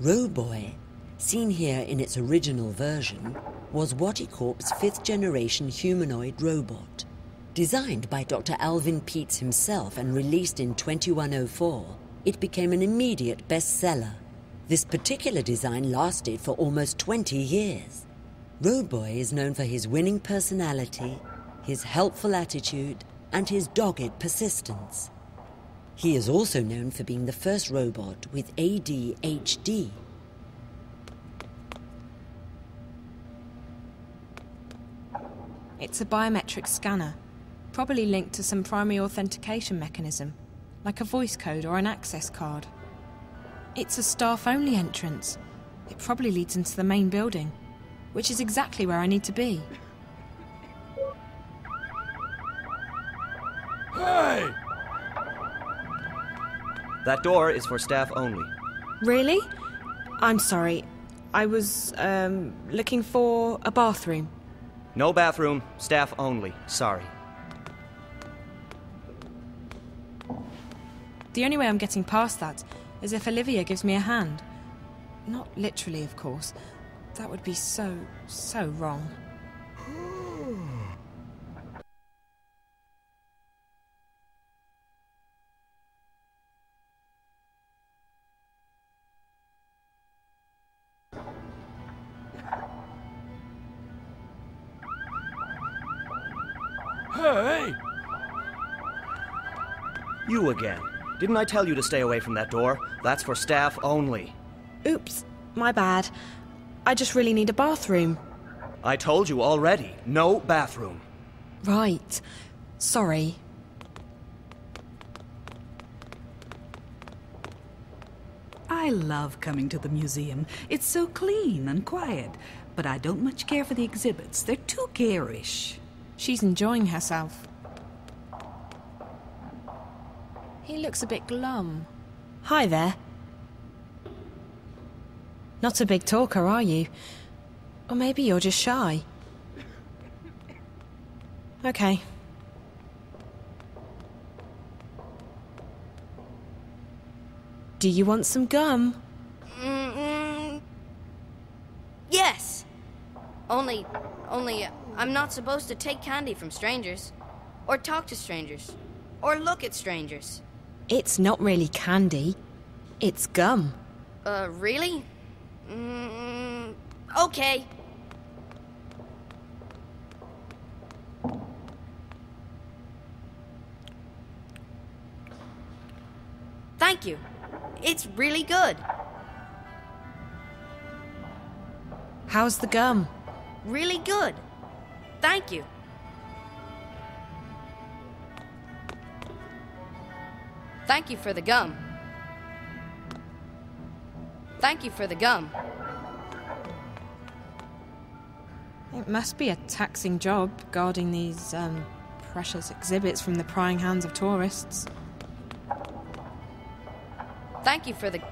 Roboy, seen here in its original version, was WattyCorp's 5th-generation humanoid robot. Designed by Dr. Alvin Peets himself and released in 2104, it became an immediate bestseller. This particular design lasted for almost 20 years. Roboy is known for his winning personality, his helpful attitude, and his dogged persistence. He is also known for being the first robot with ADHD. It's a biometric scanner, probably linked to some primary authentication mechanism, like a voice code or an access card. It's a staff-only entrance. It probably leads into the main building, which is exactly where I need to be. Hey! That door is for staff only. Really? I'm sorry. I was, looking for a bathroom. No bathroom, staff only. Sorry. The only way I'm getting past that is if Olivia gives me a hand. Not literally, of course. That would be so wrong. Hey! You again. Didn't I tell you to stay away from that door? That's for staff only. Oops, my bad. I just really need a bathroom. I told you already, no bathroom. Right. Sorry. I love coming to the museum. It's so clean and quiet, but I don't much care for the exhibits. They're too garish. She's enjoying herself. He looks a bit glum. Hi there. Not a big talker, are you? Or maybe you're just shy. Okay. Do you want some gum? Yes. Only I'm not supposed to take candy from strangers, or talk to strangers, or look at strangers. It's not really candy. It's gum. Really? Okay. Thank you. It's really good. How's the gum? Really good. Thank you. Thank you for the gum. Thank you for the gum. It must be a taxing job guarding these, precious exhibits from the prying hands of tourists. Thank you for the...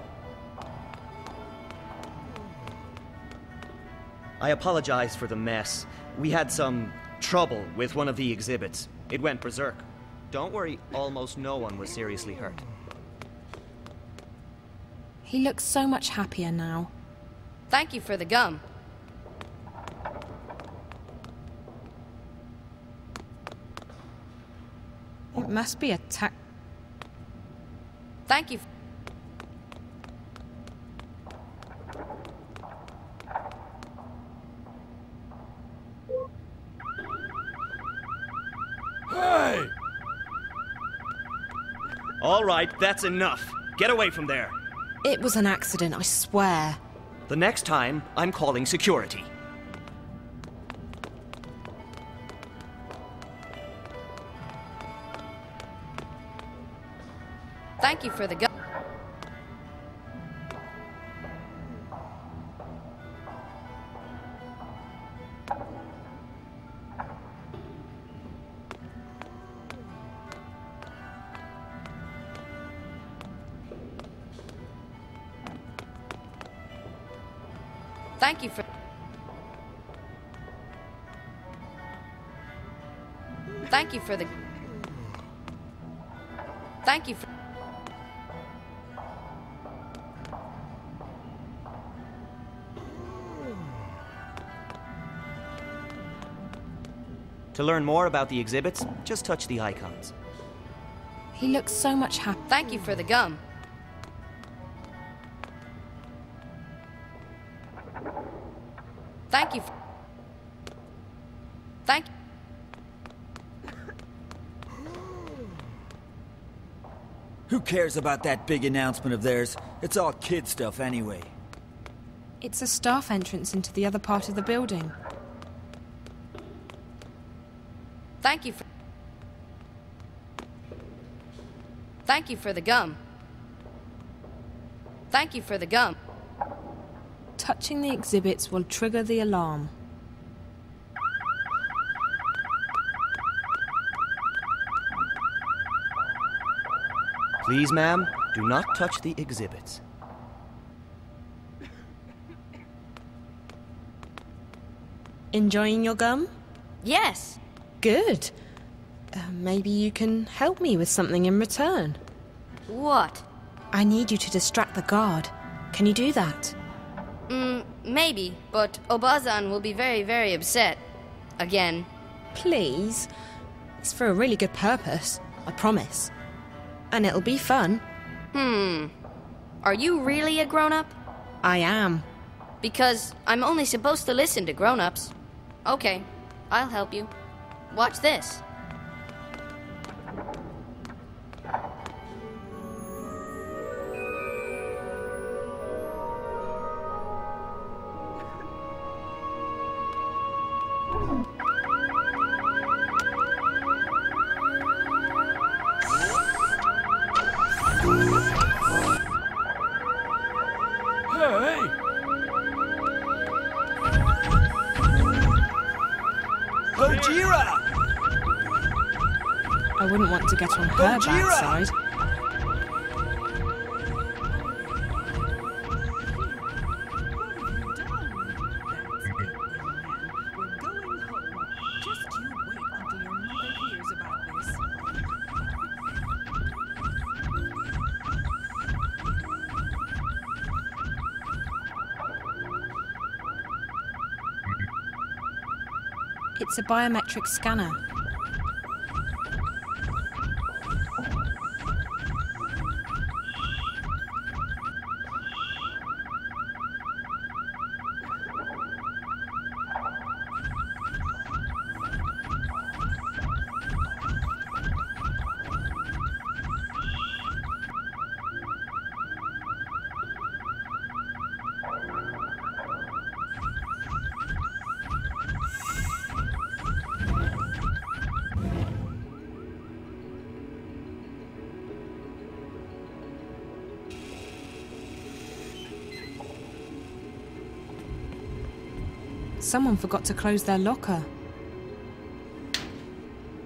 I apologize for the mess. We had some trouble with one of the exhibits. It went berserk. Don't worry, almost no one was seriously hurt. He looks so much happier now. Thank you for the gum. It must be a tax... Thank you. Hey! All right, that's enough. Get away from there. It was an accident, I swear. The next time, I'm calling security. Thank you for the gun. Thank you for... Thank you for the... Thank you for... To learn more about the exhibits, just touch the icons. He looks so much happier. Thank you for the gum. Thank you for... Thank you. Who cares about that big announcement of theirs? It's all kid stuff anyway. It's a staff entrance into the other part of the building. Thank you for... Thank you for the gum. Thank you for the gum. Touching the exhibits will trigger the alarm. Please, ma'am, do not touch the exhibits. Enjoying your gum? Yes. Good. Maybe you can help me with something in return. What? I need you to distract the guard. Can you do that? Maybe, but Obazan will be very, very upset. Again. Please. It's for a really good purpose, I promise. And it'll be fun. Are you really a grown-up? I am. Because I'm only supposed to listen to grown-ups. Okay, I'll help you. Watch this. Get on her bad side. It's a biometric scanner. Someone forgot to close their locker.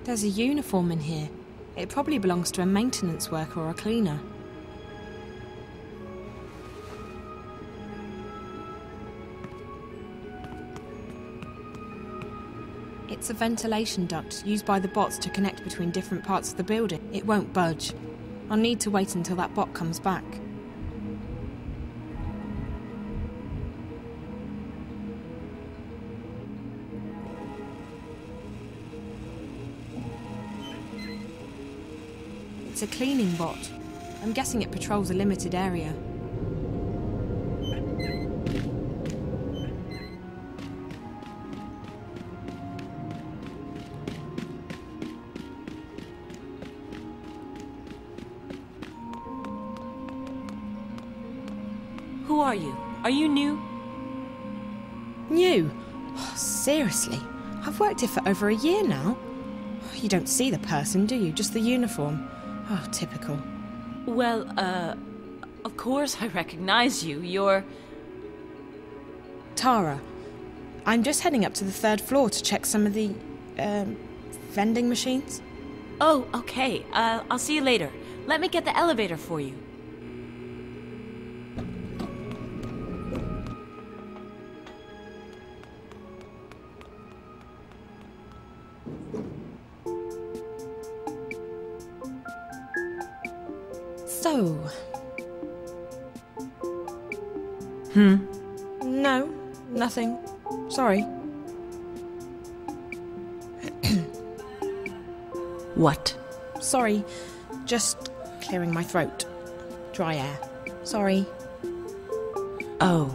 There's a uniform in here. It probably belongs to a maintenance worker or a cleaner. It's a ventilation duct used by the bots to connect between different parts of the building. It won't budge. I'll need to wait until that bot comes back. A cleaning bot. I'm guessing it patrols a limited area. Who are you? Are you new? New? Oh, seriously, I've worked here for over a year now. You don't see the person, do you? Just the uniform. Oh, typical. Well, of course I recognize you. You're... Tara. I'm just heading up to the third floor to check some of the, vending machines. Oh, okay. I'll see you later. Let me get the elevator for you. No, nothing. Sorry. What? Sorry, just clearing my throat. Dry air. Sorry. Oh.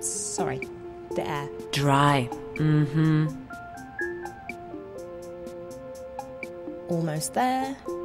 Sorry, the air. Dry. Mm-hmm. Almost there.